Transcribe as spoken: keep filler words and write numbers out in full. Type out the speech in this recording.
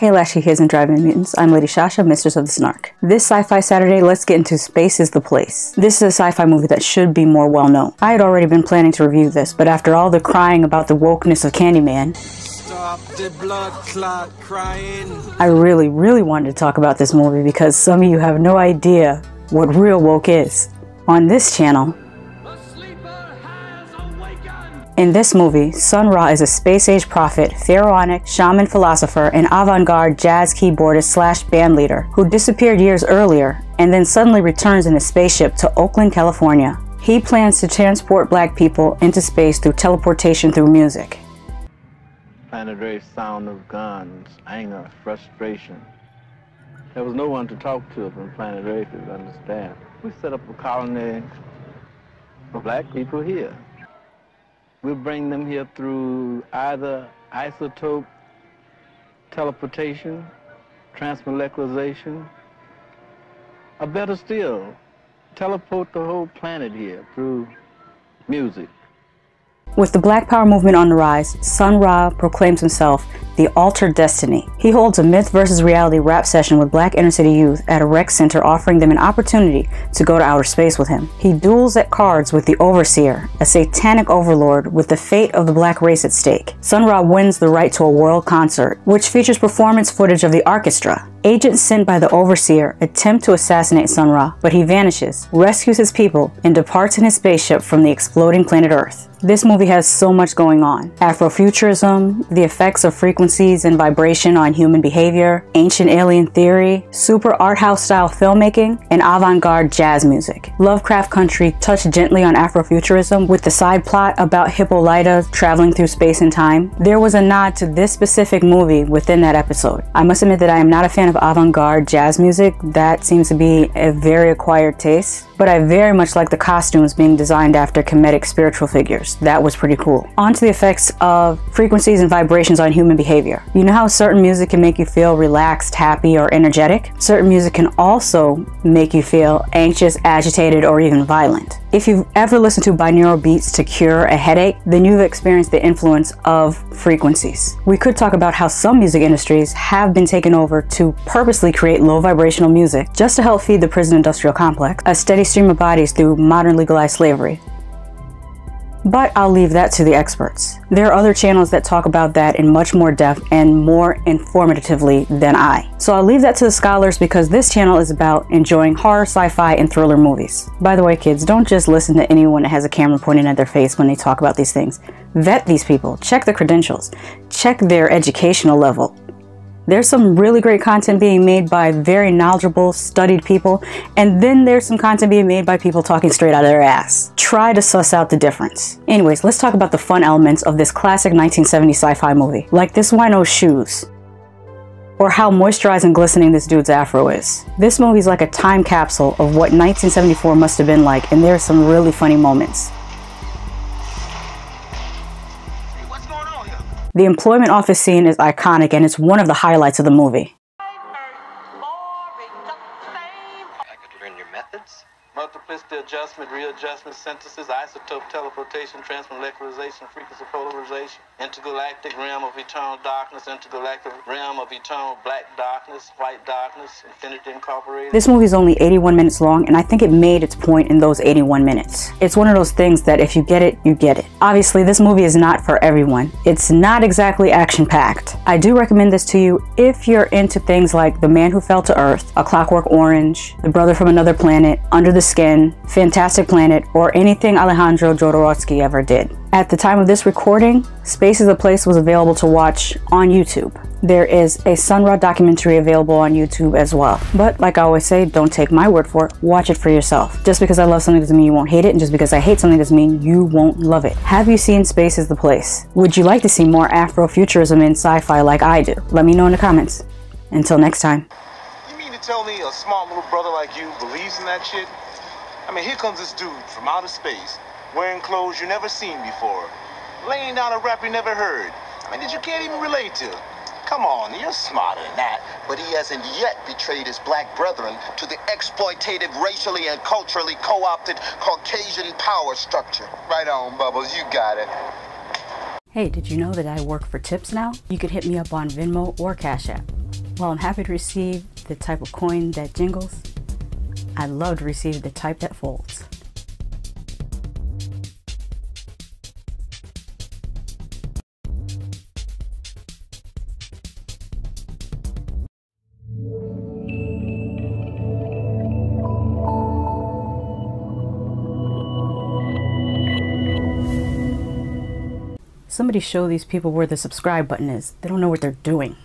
Hey Lashy Kids and Driving Mutants, I'm Lady Shasha, Mistress of the Snark. This Sci-Fi Saturday, let's get into Space is the Place. This is a sci-fi movie that should be more well known. I had already been planning to review this, but after all the crying about the wokeness of Candyman, stop the blood clot crying. I really, really wanted to talk about this movie because some of you have no idea what real woke is. On this channel, in this movie, Sun Ra is a space-age prophet, pharaonic, shaman philosopher, and avant-garde jazz keyboardist slash band leader who disappeared years earlier and then suddenly returns in a spaceship to Oakland, California. He plans to transport black people into space through teleportation through music. Planet Rafe's sound of guns, anger, frustration. There was no one to talk to from Planet Rafe, if you understand. We set up a colony for black people here. We'll bring them here through either isotope teleportation, transmolecularization, or better still, teleport the whole planet here through music. With the Black Power movement on the rise, Sun Ra proclaims himself the Altered Destiny. He holds a myth versus reality rap session with black inner city youth at a rec center, offering them an opportunity to go to outer space with him. He duels at cards with the Overseer, a satanic overlord with the fate of the black race at stake. Sun Ra wins the right to a world concert, which features performance footage of the orchestra. Agents sent by the Overseer attempt to assassinate Sun Ra, but he vanishes, rescues his people, and departs in his spaceship from the exploding planet Earth. This movie has so much going on. Afrofuturism, the effects of frequencies and vibration on human behavior, ancient alien theory, super art house style filmmaking, and avant-garde jazz music. Lovecraft Country touched gently on Afrofuturism with the side plot about Hippolyta traveling through space and time. There was a nod to this specific movie within that episode. I must admit that I am not a fan of of avant-garde jazz music. That seems to be a very acquired taste, but I very much like the costumes being designed after Kemetic spiritual figures. That was pretty cool. On to the effects of frequencies and vibrations on human behavior. You know how certain music can make you feel relaxed, happy, or energetic? Certain music can also make you feel anxious, agitated, or even violent. If you've ever listened to binaural beats to cure a headache, then you've experienced the influence of frequencies. We could talk about how some music industries have been taken over to purposely create low vibrational music just to help feed the prison industrial complex a steady stream of bodies through modern legalized slavery. But I'll leave that to the experts. There are other channels that talk about that in much more depth and more informatively than I. So I'll leave that to the scholars because this channel is about enjoying horror, sci-fi, and thriller movies. By the way, kids, don't just listen to anyone that has a camera pointing at their face when they talk about these things. Vet these people, check their credentials, check their educational level. There's some really great content being made by very knowledgeable, studied people, and then there's some content being made by people talking straight out of their ass. Try to suss out the difference. Anyways, let's talk about the fun elements of this classic nineteen seventies sci-fi movie, like this wino's shoes, or how moisturized and glistening this dude's afro is. This movie's like a time capsule of what nineteen seventy-four must have been like, and there are some really funny moments. The employment office scene is iconic and it's one of the highlights of the movie. I could learn your methods. Multiplicity adjustment, readjustment, synthesis, isotope teleportation, transmolecularization, frequency polarization, intergalactic realm of eternal darkness, intergalactic realm of eternal black darkness, white darkness, infinity incorporated. This movie is only eighty-one minutes long, and I think it made its point in those eighty-one minutes. It's one of those things that if you get it, you get it. Obviously, this movie is not for everyone. It's not exactly action-packed. I do recommend this to you if you're into things like The Man Who Fell to Earth, A Clockwork Orange, The Brother from Another Planet, Under the Skin, Fantastic Planet, or anything Alejandro Jodorowsky ever did. At the time of this recording, Space is the Place was available to watch on YouTube. There is a Sun Ra documentary available on YouTube as well. But like I always say, don't take my word for it, watch it for yourself. Just because I love something doesn't mean you won't hate it, and just because I hate something doesn't mean you won't love it. Have you seen Space is the Place? Would you like to see more Afrofuturism in sci-fi like I do? Let me know in the comments. Until next time. You mean it tell me a smart little brother like you believes in that shit? I mean, here comes this dude from outer space, wearing clothes you never seen before, laying down a rap you never heard. I mean, that you can't even relate to. Come on, you're smarter than that. But he hasn't yet betrayed his black brethren to the exploitative, racially and culturally co-opted Caucasian power structure. Right on, Bubbles, you got it. Hey, did you know that I work for tips now? You could hit me up on Venmo or Cash App. While I'm happy to receive the type of coin that jingles, I love to receive the type that folds. Somebody show these people where the subscribe button is. They don't know what they're doing.